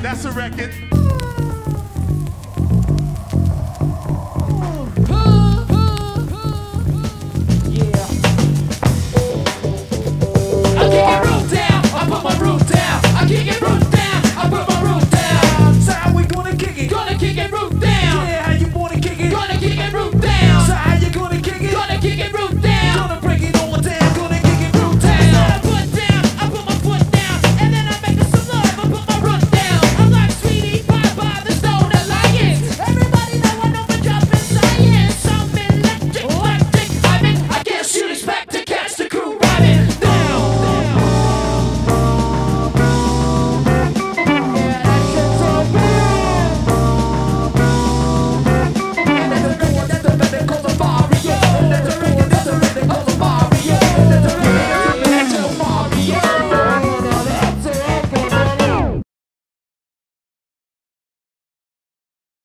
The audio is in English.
That's a record.